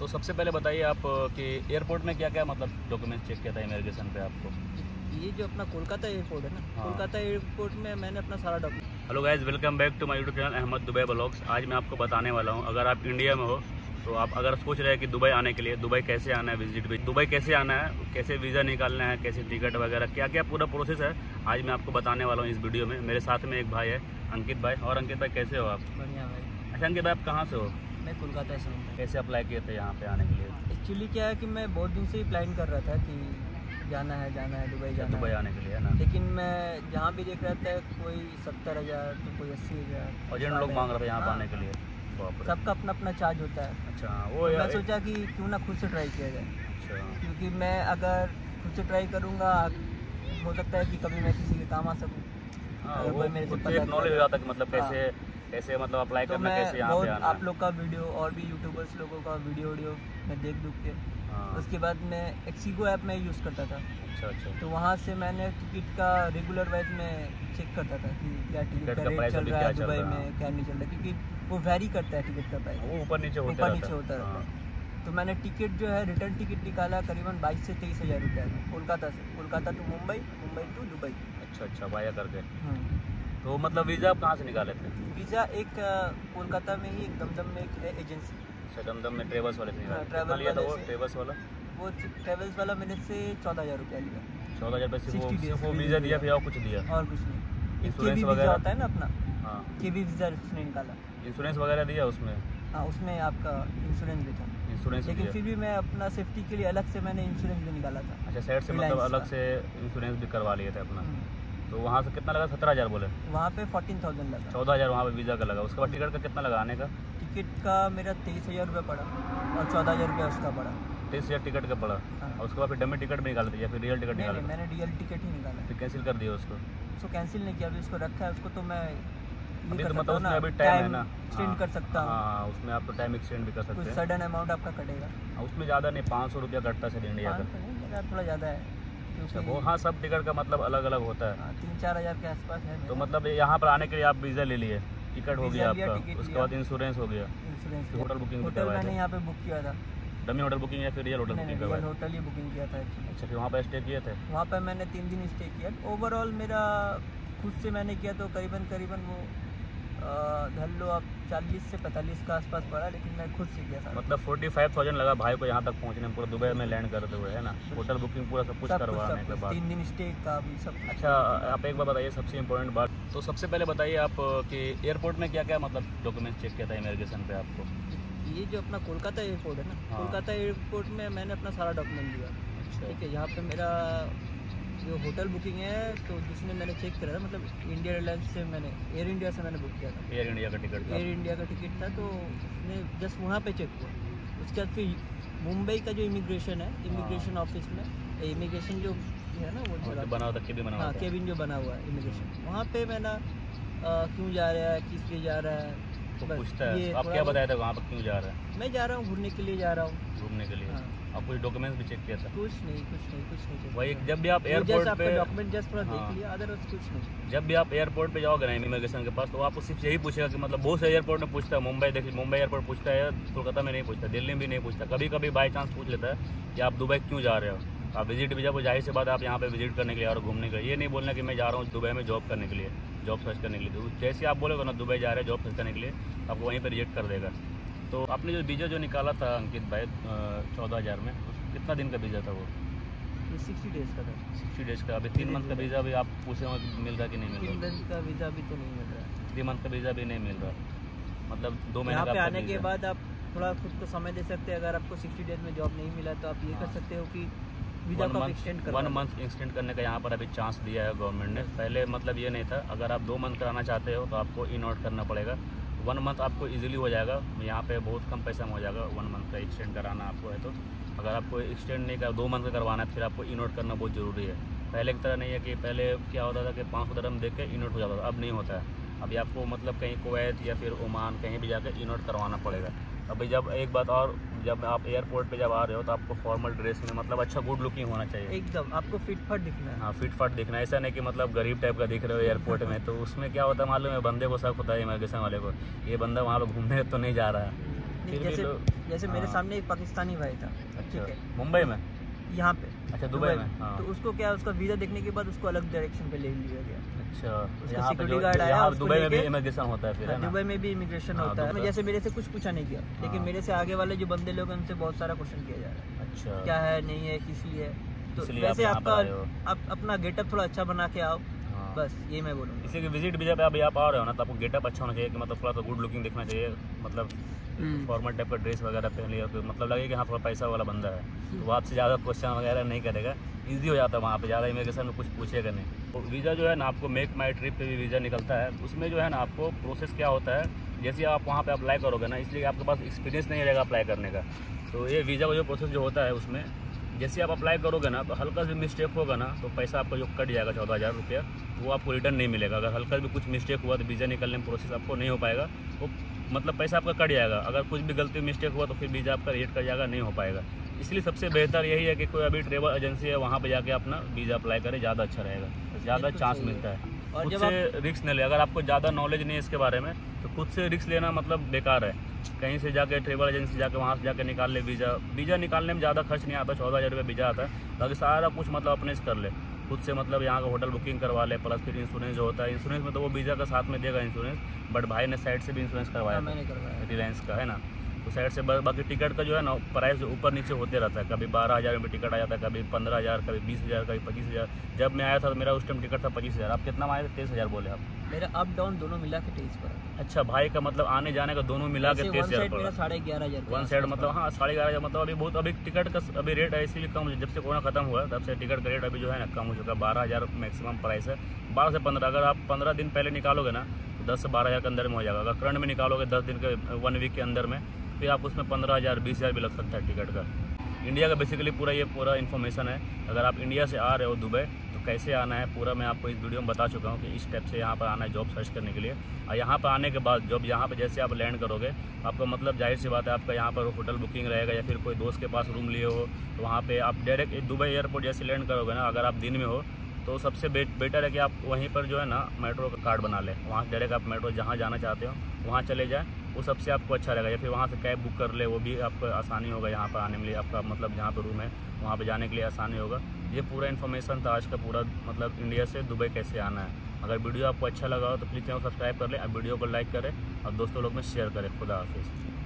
तो सबसे पहले बताइए आप कि एयरपोर्ट में क्या क्या मतलब डॉक्यूमेंट चेक किया था इमिग्रेशन पे आपको? ये जो अपना कोलकाता एयरपोर्ट है ना, कोलकाता एयरपोर्ट में मैंने अपना सारा document. Hello guys, welcome back to my YouTube channel Ahmed Dubai vlogs. आज मैं आपको बताने वाला हूँ, अगर आप इंडिया में हो तो आप अगर सोच रहे हैं कि दुबई आने के लिए, दुबई कैसे आना है विजिट पे, दुबई कैसे आना है, कैसे वीज़ा निकालना है, कैसे टिकट वगैरह, क्या क्या पूरा प्रोसेस है, आज मैं आपको बताने वाला हूँ इस वीडियो में। मेरे साथ में एक भाई है, अंकित भाई। और अंकित भाई कैसे हो आप? बढ़िया भाई। अच्छा अंकित भाई, आप कहाँ से हो? मैं कोलकाता से हूँ। कैसे अप्लाई किए थे यहाँ पे आने के लिए? एक्चुअली क्या है कि मैं बहुत दिन से ही प्लान कर रहा था कि जाना है दुबई जाना है, दुबई आने के लिए है ना। लेकिन मैं जहाँ भी देख रहा था कोई 70,000 तो कोई 80,000 और जिन लोग मांग रहे थे यहाँ आने के लिए, सबका अपना अपना चार्ज होता है। अच्छा, वो मैं सोचा कि क्यों ना खुद से ट्राई किया जाए। अच्छा, क्योंकि मैं अगर खुद से ट्राई करूँगा हो सकता है कि कभी मैं किसी के काम आ सकूँ। हाँ, वो मेरे से नॉलेज हो जाता है कि मतलब कैसे कैसे मतलब अप्लाई तो करना, कैसे यहाँ पे आना। आप लोग का वीडियो और भी यूट्यूबर्स लोगों का वीडियो मैं देख के उसके बाद मैं एक्सिगो ऐप में यूज़ करता था। अच्छा अच्छा। तो वहाँ से मैंने टिकट का रेगुलर वाइज में चेक करता था कि क्या टिकट का रेट चल रहा है दुबई में, क्या नहीं चल रहा, क्योंकि वो वेरी करता है टिकट का प्राइस, वो ऊपर नीचे होता रहता है। तो मैंने टिकट जो है रिटर्न टिकट निकाला करीबन 22 से 23,000 रुपये में, कोलकाता से, Kolkata to Mumbai, Mumbai to Dubai. अच्छा अच्छा, वाया करके। तो मतलब वीज़ा आप कहाँ से निकाले थे? वीज़ा एक कोलकाता में ही एक दमदम में एक है एजेंसी। अच्छा, दमदम में ट्रेवल्स वाले से निकाला। ट्रैवल लिया था वो ट्रेवल्स वाला, वो ट्रेवल्स वाला मैंने से 14,000 रुपया लिया। 14,000 रुपये वो वीज़ा दिया, फिर और कुछ दिया? और कुछ नहीं, इंश्योरेंस वगैरह होता है ना अपना। हाँ, के भी वीज़ा उसने निकाला, इंश्योरेंस वगैरह दिया उसमें। हाँ, उसमें आपका इंश्योरेंस भी था, इंश्योरेंस। लेकिन फिर भी मैं अपना सेफ्टी के लिए अलग से मैंने इंश्योरेंस भी निकाला था। अच्छा, साइड से मतलब अलग से इंश्योरेंस भी करवा लिया था अपना। तो वहाँ से कितना लगा? 17,000 बोले, वहाँ पे 14,000 लगा। 14,000 वहाँ पे वीज़ा का लगा। उसके बाद टिकट का कितना लगा आने का? टिकट का मेरा 23,000 रुपये पड़ा और 14,000 रुपये उसका पड़ा। 23,000 टिकट का पड़ा। और उसके बाद फिर डमी टिकट भी निकालते या फिर रियल टिकट निकालते? मैंने रियल टिकट ही निकाला, फिर कैंसिल कर दिया उसको। उसको कैंसिल नहीं किया, अभी उसको रखा है उसको। तो मैं मतलब अभी टाइम है ना, एक्सटेंड कर सकता हूँ। हाँ, उसमें आप टाइम एक्सटेंड भी कर सकते हैं। सडन अमाउंट आपका कटेगा उसमें, ज़्यादा नहीं, 500 रुपया कटता है इंडिया का, थोड़ा ज़्यादा है। वो हाँ, सब टिकट का मतलब अलग अलग होता है, 3-4 हज़ार के आसपास है। तो मतलब यहाँ पर आने के लिए आप वीज़ा ले लिए, टिकट हो गया आपका, उसके बाद इंश्योरेंस हो गया, होटल बुकिंग भी करवाया। मैंने यहाँ पे बुक किया था, डमी होटल बुकिंग या फिर रियल होटल बुकिंग करवाया? होटल ही बुकिंग किया था। अच्छा, फिर वहाँ पर स्टे किए थे? वहाँ पर मैंने 3 दिन स्टे किया। ओवरऑल मेरा खुद से मैंने किया तो करीबन वो धर लो आप 40 से 45 के आसपास पड़ा, लेकिन मैं खुद सीख गया। मतलब 45,000 लगा भाई को यहाँ तक पहुँचने में, पूरा दुबई में लैंड करते हुए, है ना। होटल बुकिंग पूरा सब कुछ करवाने के बाद 3 दिन स्टे का भी सब। अच्छा, आप एक बार बताइए सबसे इम्पोर्टेंट बात। तो सबसे पहले बताइए आप कि एयरपोर्ट में क्या क्या मतलब डॉक्यूमेंट चेक किया था इमिग्रेशन पे आपको? ये जो अपना कोलकाता एयरपोर्ट है ना, कोलकाता एयरपोर्ट में मैंने अपना सारा डॉक्यूमेंट दिया। ठीक है, यहाँ पर मेरा जो होटल बुकिंग है तो जिसमें मैंने चेक करा था, मतलब इंडिया रिलायंस से मैंने, एयर इंडिया से मैंने बुक किया था। एयर इंडिया का टिकट था तो उसने जस्ट वहाँ पे चेक हुआ। उसके बाद फिर मुंबई का जो इमिग्रेशन है, इमिग्रेशन ऑफिस में इमिग्रेशन जो है ना, वो केबिन जो बना हुआ है इमिग्रेशन, वहाँ पर मैंने क्यों जा रहा है, किस लिए जा रहा है तो पूछता है। आप क्या बताया था वहाँ पर क्यों जा रहा है? मैं जा रहा हूँ घूमने के लिए, जा रहा हूँ घूमने के लिए। हाँ। आप कुछ डॉक्यूमेंट्स भी चेक किया था? कुछ नहीं। वही जब भी आप एयरपोर्ट पे डॉक्यूमेंट जस्ट थोड़ा देख लिया, अदरवाइज कुछ नहीं। जब भी आप एयरपोर्ट पे जाओगे ना इमिग्रेशन के पास, तो आपको सिर्फ यही पूछेगा कि मतलब बहुत से एयरपोर्ट में पूछता है, मुंबई देखिए, मुंबई एयरपोर्ट पूछता है, कोलकाता में नहीं पूछता, दिल्ली में भी नहीं पूछता। कभी कभी बाई चांस पूछ लेता है कि आप दुबई क्यों जा रहे हो, आप विजिट भी जाओ, जाहिर सी बात आप यहाँ पे विजिट करने के लिए और घूमने के लिए। ये नहीं बोलना कि मैं जा रहा हूँ दुबई में जॉब करने के लिए, जॉब सर्च करने के लिए। तो जैसे आप बोलोगे ना दुबई जा रहे हैं जॉब सर्च करने के लिए, आपको वहीं पर रिजेक्ट कर देगा। तो आपने जो वीज़ा जो निकाला था अंकित भाई 14,000 में, कितना दिन का वीज़ा था वो? 60 डेज़ का था। 60 डेज़ का। अभी 3 मंथ का वीज़ा भी आप पूछे होंगे मिल रहा कि नहीं मिल रहा? 3 मंथ का वीज़ा भी तो नहीं मिल रहा, 3 मंथ का वीज़ा भी नहीं मिल रहा, मतलब 2 महीने का। आने के बाद आप थोड़ा खुद को समय दे सकते हैं। अगर आपको 60 डेज़ में जॉब नहीं मिला तो आप ये कर सकते हो कि वीज़ा को एक्सटेंड कर 1 मंथ एक्सटेंड करने का यहाँ पर अभी चांस दिया है गवर्नमेंट ने। पहले मतलब ये नहीं था। अगर आप 2 मंथ कराना चाहते हो तो आपको इन आउट करना पड़ेगा। 1 मंथ आपको इजीली हो जाएगा, यहाँ पे बहुत कम पैसा में हो जाएगा। 1 मंथ का एक्सटेंड कराना आपको है तो। अगर आपको एक्सटेंड नहीं कर 2 मंथ का करवाना है, फिर आपको इनोट करना बहुत ज़रूरी है। पहले की तरह नहीं है कि पहले क्या होता था कि 500 दरहम देख के इनोट हो जाता था, अब नहीं होता है। अभी आपको मतलब कहीं कुवैत या फिर ओमान कहीं भी जाकर इनोट करवाना पड़ेगा। अभी जब एक बात और, जब आप एयरपोर्ट पे जब आ रहे हो तो आपको फॉर्मल ड्रेस में मतलब अच्छा गुड लुकिंग होना चाहिए एकदम। आपको फिटफाट दिखना है। हाँ, फिटफाट दिखना है। ऐसा नहीं कि मतलब गरीब टाइप का दिख रहे हो एयरपोर्ट में। तो उसमें क्या होता है मालूम है, बंदे को शक होता है इमिग्रेशन वाले को, ये बंदा वहाँ पर घूमने तो नहीं जा रहा है। जैसे मेरे सामने एक पाकिस्तानी भाई था, ठीक है, मुंबई में, यहाँ पे, अच्छा दुबई में, तो उसको क्या उसका वीजा देखने के बाद उसको अलग डायरेक्शन पे ले लिया गया। अच्छा, उसका सिक्योरिटी गार्ड आया। दुबई में भी इमिग्रेशन होता है फिर, है ना? दुबई में भी इमिग्रेशन होता है। जैसे मेरे से कुछ पूछा नहीं गया, लेकिन मेरे से आगे वाले जो बंदे लोग हैं उनसे बहुत सारा क्वेश्चन किया जा रहा है। अच्छा, क्या है, नहीं है, किस लिए है। तो वैसे आपका आप अपना गेटअप थोड़ा अच्छा बना के आओ, बस ये मैं बोलूँगा। इसी के विजिट भी जब आप आ रहे हो ना तो आपको गेटअप अच्छा होना चाहिए कि मतलब थोड़ा सा गुड लुकिंग दिखना चाहिए, मतलब फॉर्मल टाइप का ड्रेस वगैरह पहन लिया तो मतलब लगे कि हाँ थोड़ा पैसा वाला बंदा है, तो आपसे ज़्यादा क्वेश्चन वगैरह नहीं करेगा, इजी हो जाता है वहाँ पे, ज़्यादा इमिग्रेशन में कुछ पूछेगा नहीं। और वीज़ा जो है ना आपको मेक माई ट्रिप पे भी वीज़ा निकलता है, उसमें जो है ना आपको प्रोसेस क्या होता है, जैसे आप वहाँ पे अप्लाई करोगे ना, इसलिए आपके पास एक्सपीरियंस नहीं रहेगा अप्लाई करने का, तो ये वीज़ा का जो प्रोसेस जो होता है उसमें जैसे आप अप्लाई करोगे ना तो हल्का से मिस्टेक होगा ना तो पैसा आपका जो कट जाएगा 14,000 रुपया, वो आपको रिटर्न नहीं मिलेगा। अगर हल्का भी कुछ मिस्टेक हुआ तो वीज़ा निकलने में प्रोसेस आपको नहीं हो पाएगा, वो मतलब पैसा आपका कट जाएगा। अगर कुछ भी गलती मिस्टेक हुआ तो फिर वीज़ा आपका रेट कट जाएगा, नहीं हो पाएगा। इसलिए सबसे बेहतर यही है कि कोई अभी ट्रेवल एजेंसी है वहाँ पे जाके अपना वीज़ा अप्लाई करें, ज़्यादा अच्छा रहेगा, ज़्यादा चांस मिलता है। और खुद से रिस्क नहीं ले, अगर आपको ज़्यादा नॉलेज नहीं है इसके बारे में तो खुद से रिस्क लेना मतलब बेकार है। कहीं से जाके ट्रेवल एजेंसी जाके वहाँ से जाके निकाल ले वीज़ा, वीज़ा निकालने में ज़्यादा खर्च नहीं आता, 14,000 रुपये वीज़ा आता है, बाकी सारा कुछ मतलब अपने से कर ले, खुद से मतलब यहाँ का होटल बुकिंग करवा ले, प्लस फिर इंश्योरेंस जो होता है, इंश्योरेंस में तो वो वीज़ा का साथ में देगा इंश्योरेंस, बट भाई ने साइड से भी इंश्योरेंस करवाया, मैंने करवाया रिलायंस का, है ना, तो साइड से। बाकी टिकट का जो है ना प्राइस ऊपर नीचे होते रहता है, कभी 12,000 रुपये टिकट आ जाता है, कभी 15,000, कभी 20,000, कभी 25,000। जब मैं आया था तो मेरा उस टाइम टिकट था 25,000, आप कितना आए थे? 23,000 बोले आप। मेरा अप डाउन दोनों मिला के 23,000। अच्छा, भाई का मतलब आने जाने का दोनों मिला के 23,000 पड़ा, 11,500 वन साइड, मतलब हाँ 11,500, मतलब अभी बहुत, अभी टिकट का अभी रेट ऐसे भी कम, जब से कोरोना खत्म हुआ तब से टिकट का रेट अभी जो है ना कम हो चुका है। 12,000 मैक्सिमम प्राइस है, 12 से 15। अगर आप 15 दिन पहले निकालोगे ना तो 10 से 12,000 के अंदर में हो जाएगा। अगर करंट में निकालोगे 10 दिन के 1 वीक के अंदर में, फिर आप उसमें 15,000 20,000 भी लग सकता है टिकट का। इंडिया का बेसिकली पूरा ये पूरा इन्फॉर्मेशन है। अगर आप इंडिया से आ रहे हो दुबई तो कैसे आना है पूरा मैं आपको इस वीडियो में बता चुका हूँ कि इस स्टेप से यहाँ पर आना है जॉब सर्च करने के लिए। और यहाँ पर आने के बाद जॉब यहाँ पर जैसे आप लैंड करोगे आपका मतलब जाहिर सी बात है आपका यहाँ पर होटल बुकिंग रहेगा, या फिर कोई दोस्त के पास रूम लिए हो तो वहाँ पर आप डायरेक्ट दुबई एयरपोर्ट जैसे लैंड करोगे ना, अगर आप दिन में हो तो सबसे बेटर है कि आप वहीं पर जो है ना मेट्रो का कार्ड बना लें, वहाँ डायरेक्ट आप मेट्रो जहाँ जाना चाहते हो वहाँ चले जाएँ, वो सबसे आपको अच्छा रहेगा। या फिर वहाँ से कैब बुक कर ले, वो भी आपको आसानी होगा यहाँ पर आने के लिए, आपका मतलब जहाँ पर रूम है वहाँ पर जाने के लिए आसानी होगा। ये पूरा इन्फॉर्मेशन था आज का पूरा, मतलब इंडिया से दुबई कैसे आना है। अगर वीडियो आपको अच्छा लगा हो तो प्लीज़ चैनल सब्सक्राइब कर लें, आप वीडियो को लाइक करें और दोस्तों लोग में शेयर करें। खुदा हाफिज़।